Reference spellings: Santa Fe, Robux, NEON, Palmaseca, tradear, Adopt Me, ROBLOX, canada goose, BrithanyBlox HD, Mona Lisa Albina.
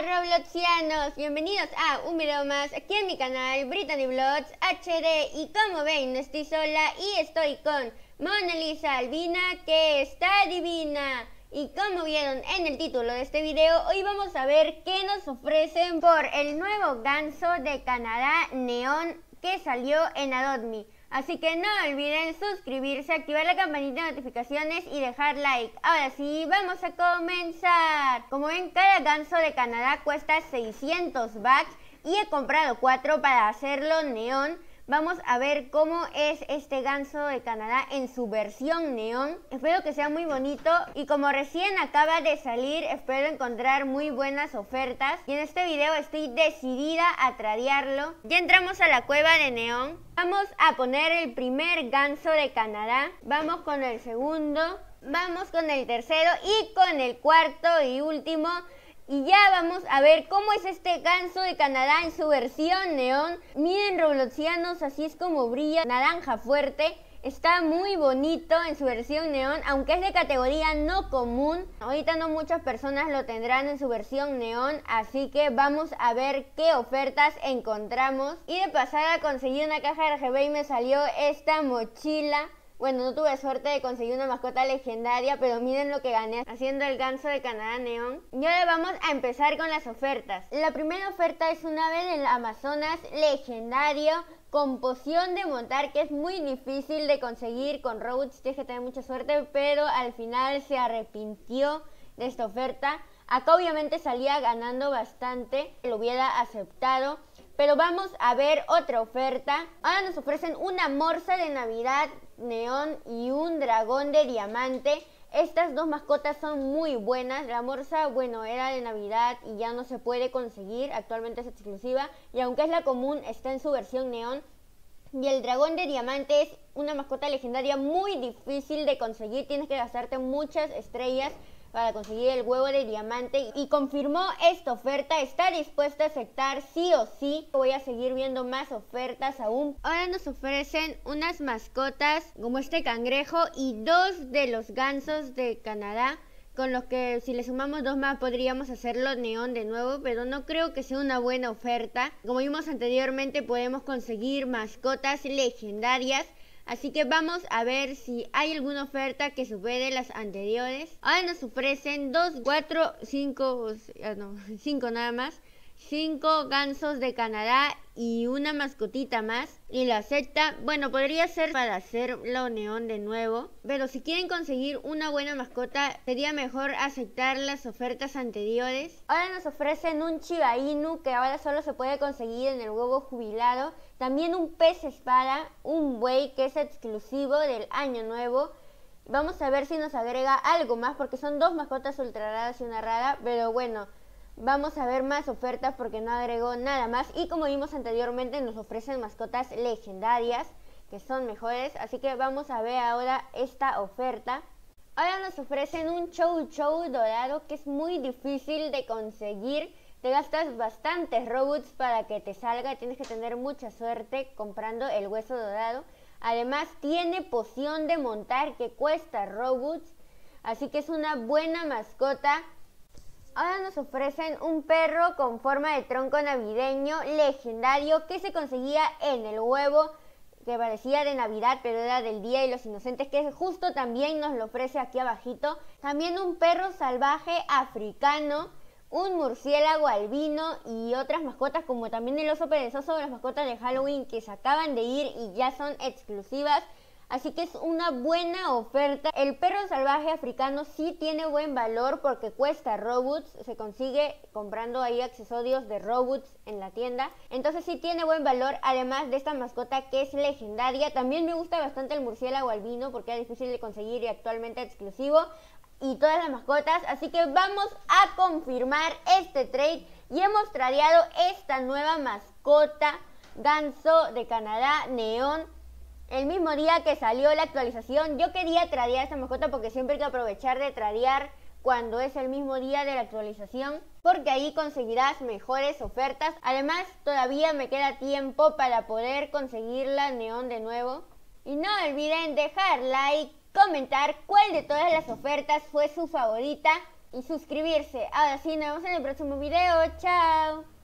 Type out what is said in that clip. Hola Robloxianos, bienvenidos a un video más aquí en mi canal BrithanyBlox HD. Y como ven, no estoy sola y estoy con Mona Lisa Albina, que está divina. Y como vieron en el título de este video, hoy vamos a ver qué nos ofrecen por el nuevo ganso de Canadá, NEON, que salió en Adopt Me. Así que no olviden suscribirse, activar la campanita de notificaciones y dejar like. Ahora sí, vamos a comenzar. Como ven, cada ganso de Canadá cuesta 600 bucks y he comprado 4 para hacerlo neón. Vamos a ver cómo es este ganso de Canadá en su versión neón. Espero que sea muy bonito y como recién acaba de salir, espero encontrar muy buenas ofertas. Y en este video estoy decidida a tradearlo. Ya entramos a la cueva de neón. Vamos a poner el primer ganso de Canadá. Vamos con el segundo. Vamos con el tercero y con el cuarto y último. Y ya vamos a ver cómo es este ganso de Canadá en su versión neón. Miren, robloxianos, así es como brilla, naranja fuerte. Está muy bonito en su versión neón, aunque es de categoría no común. Ahorita no muchas personas lo tendrán en su versión neón, así que vamos a ver qué ofertas encontramos. Y de pasada conseguí una caja RGB y me salió esta mochila. Bueno, no tuve suerte de conseguir una mascota legendaria, pero miren lo que gané haciendo el ganso de Canadá neón. Y ahora vamos a empezar con las ofertas. La primera oferta es un ave del Amazonas legendario con poción de montar, que es muy difícil de conseguir con robots. Tienes que tener mucha suerte, pero al final se arrepintió de esta oferta. Acá obviamente salía ganando bastante, lo hubiera aceptado. Pero vamos a ver otra oferta. Ahora nos ofrecen una morsa de Navidad neón y un dragón de diamante. Estas dos mascotas son muy buenas. La morsa, bueno, era de Navidad y ya no se puede conseguir. Actualmente es exclusiva y aunque es la común, está en su versión neón. Y el dragón de diamante es una mascota legendaria muy difícil de conseguir. Tienes que gastarte muchas estrellas para conseguir el huevo de diamante. Y confirmó esta oferta, está dispuesta a aceptar sí o sí. Voy a seguir viendo más ofertas aún. Ahora nos ofrecen unas mascotas como este cangrejo y dos de los gansos de Canadá, con los que si le sumamos dos más podríamos hacerlo neón de nuevo, pero no creo que sea una buena oferta. Como vimos anteriormente, podemos conseguir mascotas legendarias. Así que vamos a ver si hay alguna oferta que supere las anteriores. Ahora nos ofrecen 2, 4, 5, no, 5 nada más. 5 gansos de Canadá y una mascotita más. Y la acepta, bueno, podría ser para hacerlo neón de nuevo. Pero si quieren conseguir una buena mascota, sería mejor aceptar las ofertas anteriores. Ahora nos ofrecen un Shiba Inu, que ahora solo se puede conseguir en el huevo jubilado. También un pez espada, un buey que es exclusivo del año nuevo. Vamos a ver si nos agrega algo más, porque son dos mascotas ultra raras y una rara. Pero bueno, vamos a ver más ofertas porque no agregó nada más. Y como vimos anteriormente, nos ofrecen mascotas legendarias que son mejores. Así que vamos a ver ahora esta oferta. Ahora nos ofrecen un Chow Chow dorado, que es muy difícil de conseguir. Te gastas bastantes Robux para que te salga, tienes que tener mucha suerte comprando el hueso dorado. Además tiene poción de montar que cuesta Robux, así que es una buena mascota. Ahora nos ofrecen un perro con forma de tronco navideño legendario que se conseguía en el huevo, que parecía de Navidad pero era del Día de los Inocentes, que justo también nos lo ofrece aquí abajito. También un perro salvaje africano, un murciélago albino y otras mascotas como también el oso perezoso o las mascotas de Halloween que se acaban de ir y ya son exclusivas. Así que es una buena oferta. El perro salvaje africano sí tiene buen valor porque cuesta Robux. Se consigue comprando ahí accesorios de Robux en la tienda. Entonces sí tiene buen valor. Además de esta mascota que es legendaria. También me gusta bastante el murciélago albino porque es difícil de conseguir y actualmente exclusivo. Y todas las mascotas, así que vamos a confirmar este trade. Y hemos tradeado esta nueva mascota ganso de Canadá neón. El mismo día que salió la actualización, yo quería tradear esta mascota porque siempre hay que aprovechar de tradear cuando es el mismo día de la actualización, porque ahí conseguirás mejores ofertas. Además todavía me queda tiempo para poder conseguirla neón de nuevo. Y no olviden dejar like, comentar cuál de todas las ofertas fue su favorita y suscribirse. Ahora sí, nos vemos en el próximo video. ¡Chao!